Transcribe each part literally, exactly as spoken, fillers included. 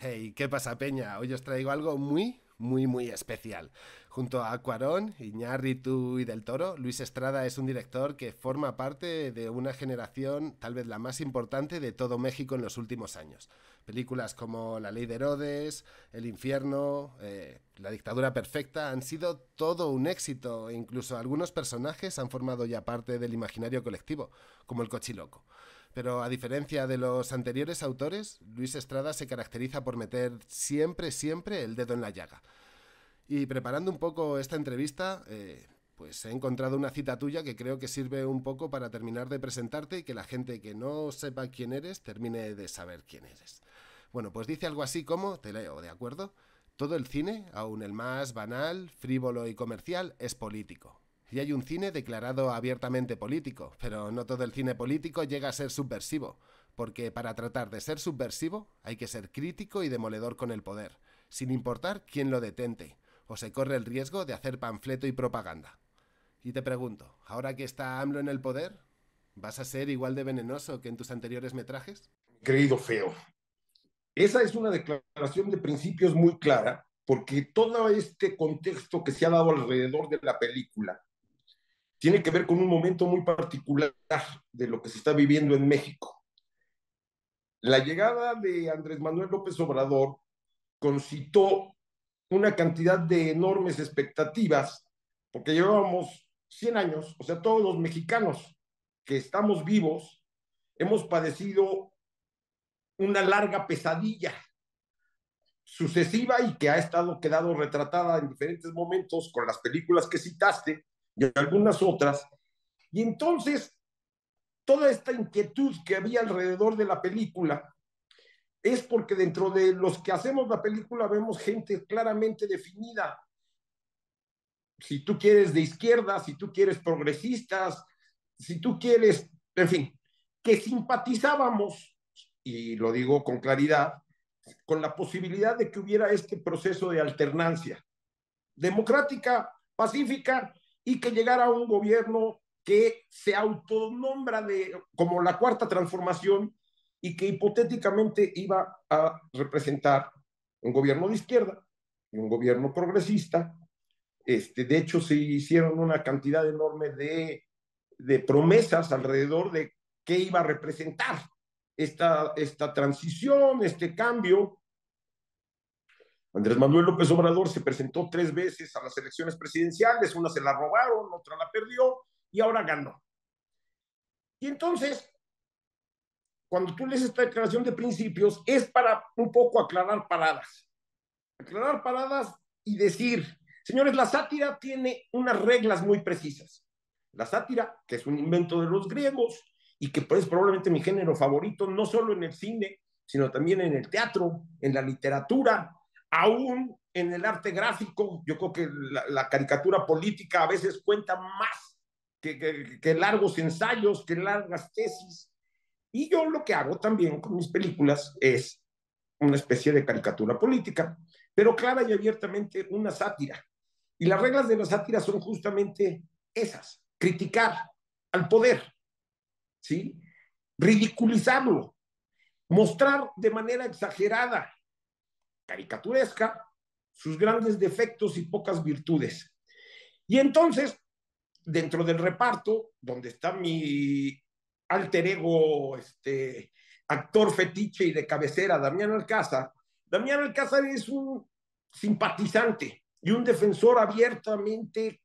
Hey, ¿qué pasa, peña? Hoy os traigo algo muy, muy, muy especial. Junto a Cuarón, Iñárritu y del Toro, Luis Estrada es un director que forma parte de una generación tal vez la más importante de todo México en los últimos años. Películas como La ley de Herodes, El infierno, eh, La dictadura perfecta han sido todo un éxito e incluso algunos personajes han formado ya parte del imaginario colectivo, como el Cochiloco. Pero a diferencia de los anteriores autores, Luis Estrada se caracteriza por meter siempre, siempre el dedo en la llaga. Y preparando un poco esta entrevista, eh, pues he encontrado una cita tuya que creo que sirve un poco para terminar de presentarte y que la gente que no sepa quién eres termine de saber quién eres. Bueno, pues dice algo así como, te leo, ¿de acuerdo? Todo el cine, aun el más banal, frívolo y comercial, es político. Y hay un cine declarado abiertamente político, pero no todo el cine político llega a ser subversivo, porque para tratar de ser subversivo hay que ser crítico y demoledor con el poder, sin importar quién lo detente, o se corre el riesgo de hacer panfleto y propaganda. Y te pregunto, ¿ahora que está AMLO en el poder, vas a ser igual de venenoso que en tus anteriores metrajes? Querido Feo, esa es una declaración de principios muy clara, porque todo este contexto que se ha dado alrededor de la película tiene que ver con un momento muy particular de lo que se está viviendo en México. La llegada de Andrés Manuel López Obrador concitó una cantidad de enormes expectativas, porque llevábamos cien años, o sea, todos los mexicanos que estamos vivos hemos padecido una larga pesadilla sucesiva y que ha estado quedado retratada en diferentes momentos con las películas que citaste, y algunas otras, y entonces toda esta inquietud que había alrededor de la película es porque dentro de los que hacemos la película vemos gente claramente definida. Si tú quieres de izquierda, si tú quieres progresistas, si tú quieres, en fin, que simpatizábamos, y lo digo con claridad, con la posibilidad de que hubiera este proceso de alternancia democrática, pacífica, y que llegara un gobierno que se autonombra de, como la Cuarta Transformación, y que hipotéticamente iba a representar un gobierno de izquierda y un gobierno progresista. Este, de hecho, se hicieron una cantidad enorme de, de promesas alrededor de qué iba a representar esta, esta transición, este cambio. Andrés Manuel López Obrador se presentó tres veces a las elecciones presidenciales, una se la robaron, otra la perdió y ahora ganó. Y entonces, cuando tú lees esta declaración de principios, es para un poco aclarar paradas. Aclarar paradas y decir, señores, la sátira tiene unas reglas muy precisas. La sátira, que es un invento de los griegos y que es probablemente mi género favorito, no solo en el cine, sino también en el teatro, en la literatura, aún en el arte gráfico. Yo creo que la, la caricatura política a veces cuenta más que, que, que largos ensayos, que largas tesis. Y yo lo que hago también con mis películas es una especie de caricatura política, pero clara y abiertamente una sátira. Y las reglas de la sátira son justamente esas: criticar al poder, ¿sí? Ridiculizarlo, mostrar de manera exagerada, caricaturesca, sus grandes defectos y pocas virtudes. Y entonces, dentro del reparto, donde está mi alter ego, este, actor fetiche y de cabecera, Damián Alcázar, Damián Alcázar es un simpatizante y un defensor abiertamente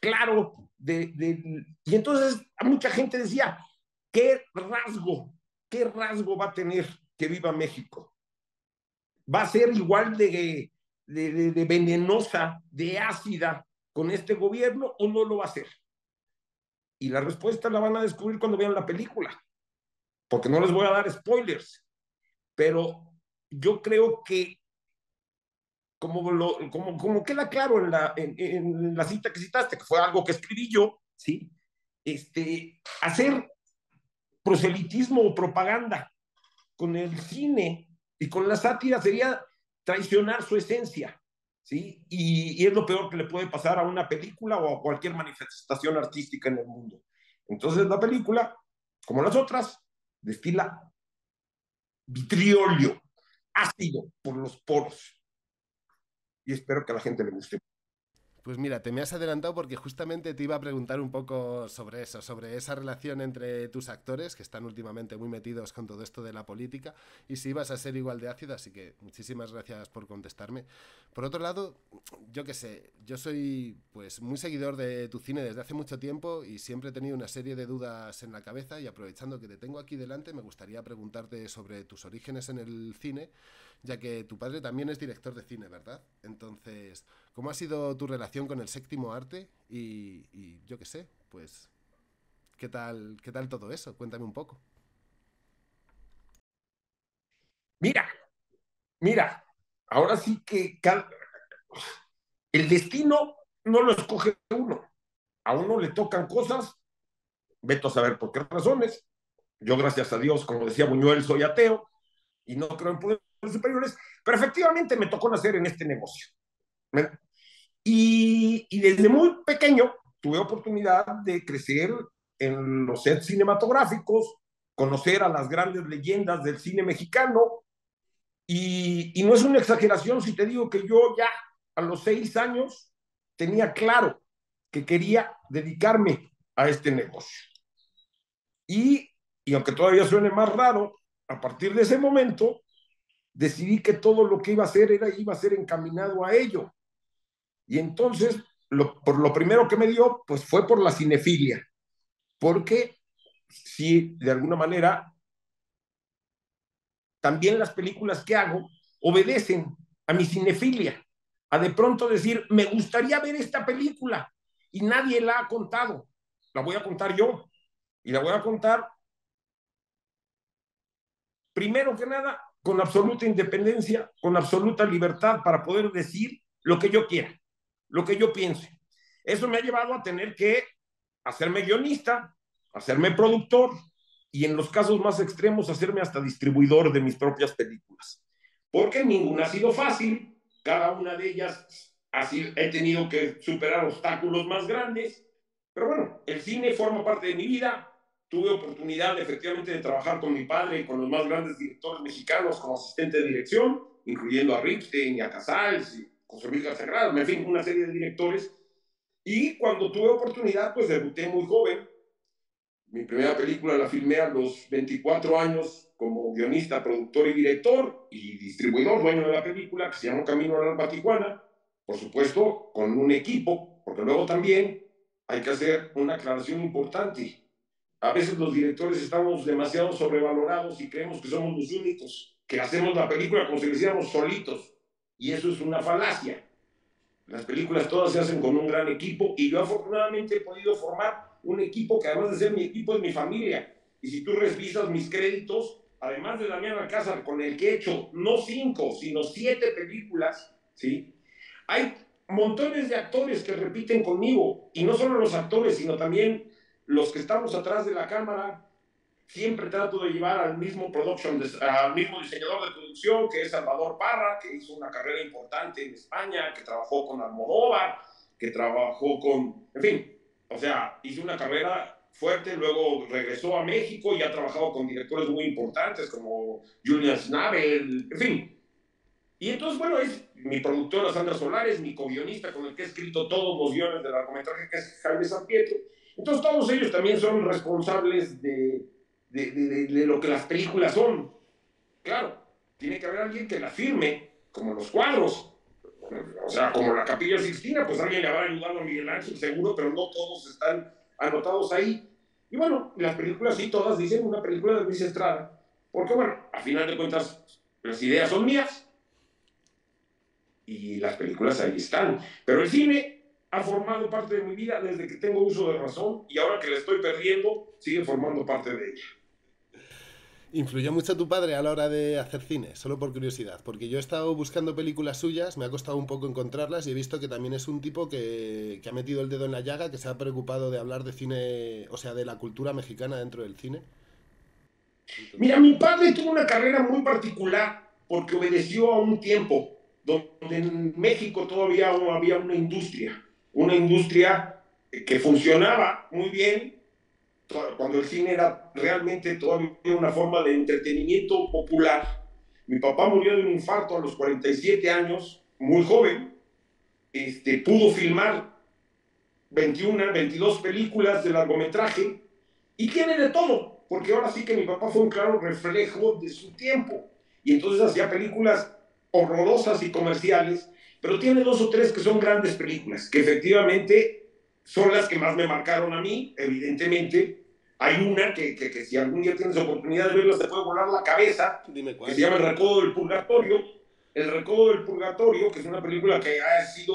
claro de, de, y entonces mucha gente decía, ¿qué rasgo, qué rasgo va a tener Que viva México? Va a ser igual de, de, de, de venenosa, de ácida con este gobierno, o no lo va a ser. Y la respuesta la van a descubrir cuando vean la película, porque no les voy a dar spoilers, pero yo creo que, como, lo, como, como queda claro en la, en, en la cita que citaste, que fue algo que escribí yo, ¿sí? Este, hacer proselitismo o propaganda con el cine y con la sátira sería traicionar su esencia, ¿sí? Y, y es lo peor que le puede pasar a una película o a cualquier manifestación artística en el mundo. Entonces la película, como las otras, destila vitriolio, ácido por los poros. Y espero que a la gente le guste. Pues mira, te me has adelantado porque justamente te iba a preguntar un poco sobre eso, sobre esa relación entre tus actores, que están últimamente muy metidos con todo esto de la política, y si ibas a ser igual de ácido, así que muchísimas gracias por contestarme. Por otro lado, yo qué sé, yo soy pues muy seguidor de tu cine desde hace mucho tiempo y siempre he tenido una serie de dudas en la cabeza, y aprovechando que te tengo aquí delante, me gustaría preguntarte sobre tus orígenes en el cine, ya que tu padre también es director de cine, ¿verdad? Entonces, ¿cómo ha sido tu relación con el séptimo arte? Y, y yo qué sé, pues, ¿qué tal, qué tal todo eso? Cuéntame un poco. Mira, mira, ahora sí que cada... el destino no lo escoge uno. A uno le tocan cosas, vete a saber por qué razones. Yo, gracias a Dios, como decía Buñuel, soy ateo y no creo en poderes superiores, pero efectivamente me tocó nacer en este negocio. Y, y desde muy pequeño tuve oportunidad de crecer en los sets cinematográficos, conocer a las grandes leyendas del cine mexicano, y, y no es una exageración si te digo que yo ya a los seis años tenía claro que quería dedicarme a este negocio. Y, y aunque todavía suene más raro, a partir de ese momento decidí que todo lo que iba a hacer era, iba a ser encaminado a ello. Y entonces, lo, por lo primero que me dio, pues fue por la cinefilia, porque sí, de alguna manera, también las películas que hago obedecen a mi cinefilia, a de pronto decir, me gustaría ver esta película, y nadie la ha contado, la voy a contar yo, y la voy a contar, primero que nada, con absoluta independencia, con absoluta libertad para poder decir lo que yo quiera, lo que yo piense. Eso me ha llevado a tener que hacerme guionista, hacerme productor y en los casos más extremos hacerme hasta distribuidor de mis propias películas. Porque ninguna ha sido fácil, cada una de ellas así he tenido que superar obstáculos más grandes, pero bueno, el cine forma parte de mi vida. Tuve oportunidad efectivamente de trabajar con mi padre y con los más grandes directores mexicanos como asistente de dirección, incluyendo a Ripstein y a Casals y José Miguel Cerrado, en fin, una serie de directores. Y cuando tuve oportunidad, pues debuté muy joven. Mi primera película la filmé a los veinticuatro años como guionista, productor y director y distribuidor, dueño de la película, que se llamó Camino a la Batijuana, por supuesto, con un equipo, porque luego también hay que hacer una aclaración importante. A veces los directores estamos demasiado sobrevalorados y creemos que somos los únicos que hacemos la película como si lo hiciéramos solitos. Y eso es una falacia. Las películas todas se hacen con un gran equipo y yo afortunadamente he podido formar un equipo que además de ser mi equipo es mi familia. Y si tú revisas mis créditos, además de Damián Alcázar, con el que he hecho no cinco, sino siete películas, ¿sí? Hay montones de actores que repiten conmigo. Y no solo los actores, sino también los que estamos atrás de la cámara. Siempre trato de llevar al mismo, production, al mismo diseñador de producción, que es Salvador Parra, que hizo una carrera importante en España, que trabajó con Almodóvar, que trabajó con... En fin, o sea, hizo una carrera fuerte, luego regresó a México y ha trabajado con directores muy importantes como Julian Schnabel, en fin. Y entonces, bueno, es mi productora Sandra Solares, mi co-guionista con el que he escrito todos los guiones del largometraje, que es Jaime Sampieto. Entonces todos ellos también son responsables de... De, de, de lo que las películas son. Claro, tiene que haber alguien que la firme, como los cuadros, o sea, como la Capilla Sixtina, pues alguien le habrá ayudado a Miguel Ángel seguro, pero no todos están anotados ahí. Y bueno, las películas sí, todas dicen una película de Luis Estrada, porque bueno, a final de cuentas, las ideas son mías y las películas ahí están. Pero el cine ha formado parte de mi vida desde que tengo uso de razón y ahora que la estoy perdiendo, sigue formando parte de ella. ¿Influyó mucho tu padre a la hora de hacer cine? Solo por curiosidad, porque yo he estado buscando películas suyas, me ha costado un poco encontrarlas y he visto que también es un tipo que, que ha metido el dedo en la llaga, que se ha preocupado de hablar de cine, o sea, de la cultura mexicana dentro del cine. Entonces... Mira, mi padre tuvo una carrera muy particular porque obedeció a un tiempo donde en México todavía no había una industria, una industria que funcionaba muy bien, cuando el cine era realmente todavía una forma de entretenimiento popular Mi papá murió de un infarto a los cuarenta y siete años, muy joven. Este, pudo filmar veintiuna, veintidós películas de largometraje y tiene de todo, porque ahora sí que mi papá fue un claro reflejo de su tiempo. Y entonces hacía películas horrorosas y comerciales, pero tiene dos o tres que son grandes películas, que efectivamente son las que más me marcaron a mí, evidentemente. Hay una que, que, que si algún día tienes oportunidad de verla, te puede volar la cabeza. Dime cuál. Que se llama El Recodo del Purgatorio. El Recodo del Purgatorio, que es una película que ha sido...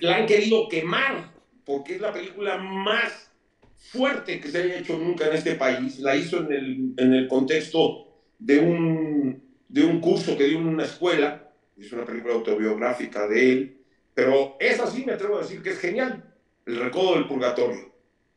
la han querido quemar, porque es la película más fuerte que se haya hecho nunca en este país. La hizo en el, en el contexto de un, de un curso que dio en una escuela. Es una película autobiográfica de él. Pero esa sí me atrevo a decir que es genial. El Recodo del Purgatorio.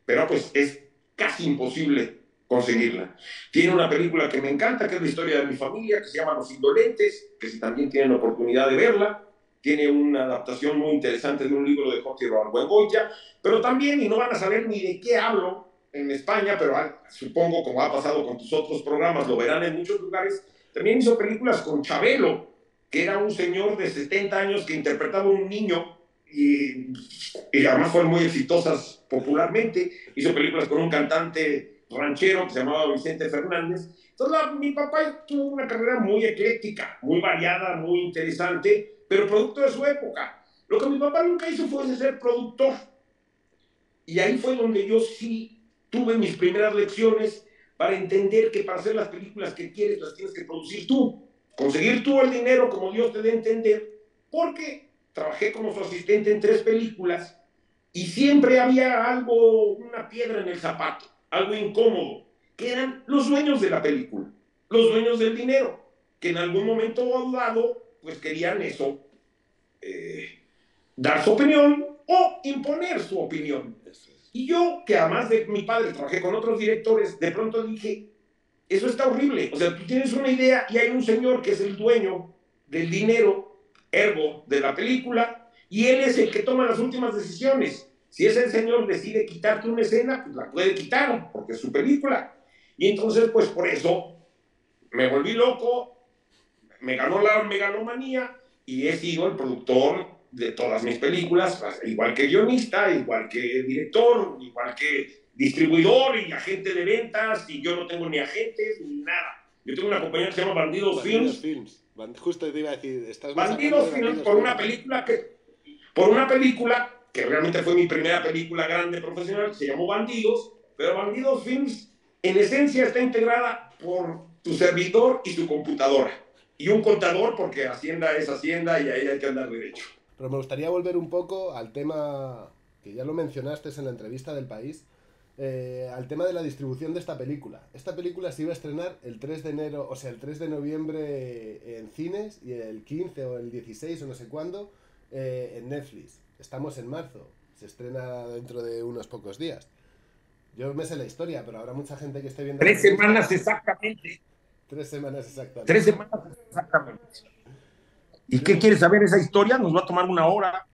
Pero pues es... casi imposible conseguirla. Tiene una película que me encanta, que es la historia de mi familia, que se llama Los Indolentes, que si también tienen la oportunidad de verla. Tiene una adaptación muy interesante de un libro de Jorge Roa Bueno y Llano, pero también, y no van a saber ni de qué hablo en España, pero supongo, como ha pasado con tus otros programas, lo verán en muchos lugares, también hizo películas con Chabelo, que era un señor de setenta años que interpretaba a un niño, y, y además fueron muy exitosas popularmente. Hizo películas con un cantante ranchero que se llamaba Vicente Fernández. Entonces la, mi papá tuvo una carrera muy ecléctica, muy variada, muy interesante, pero producto de su época. Lo que mi papá nunca hizo fue ser productor, y ahí fue donde yo sí tuve mis primeras lecciones para entender que para hacer las películas que quieres las tienes que producir tú, conseguir tú el dinero como Dios te dé a entender, porque trabajé como su asistente en tres películas y siempre había algo, una piedra en el zapato, algo incómodo, que eran los dueños de la película, los dueños del dinero, que en algún momento dado pues querían eso, eh, dar su opinión o imponer su opinión. Y yo, que además de mi padre trabajé con otros directores, de pronto dije, eso está horrible. O sea, tú tienes una idea y hay un señor que es el dueño del dinero, ergo de la película, y él es el que toma las últimas decisiones. Si ese señor decide quitarte una escena, pues la puede quitar, porque es su película. Y entonces, pues por eso, me volví loco, me ganó la megalomanía, y he sido el productor de todas mis películas, igual que guionista, igual que director, igual que distribuidor y agente de ventas, y yo no tengo ni agentes ni nada. Yo tengo una compañía que se llama Bandidos Films. Films. Justo te iba a decir, estás Bandidos Films, Bandidos por Films. Una película que, por una película que realmente fue mi primera película grande profesional, se llamó Bandidos, pero Bandidos Films en esencia está integrada por tu servidor y tu computadora. Y un contador, porque Hacienda es Hacienda y ahí hay que andar derecho. Pero me gustaría volver un poco al tema que ya lo mencionaste en la entrevista del País. Eh, al tema de la distribución de esta película. Esta película se iba a estrenar el tres de enero, o sea, el tres de noviembre en cines, y el quince o el dieciséis o no sé cuándo eh, en Netflix. Estamos en marzo, se estrena dentro de unos pocos días. Yo me sé la historia, pero habrá mucha gente que esté viendo... Tres semanas exactamente. Tres semanas exactamente. Tres semanas exactamente. ¿Y qué quieres saber esa historia? Nos va a tomar una hora.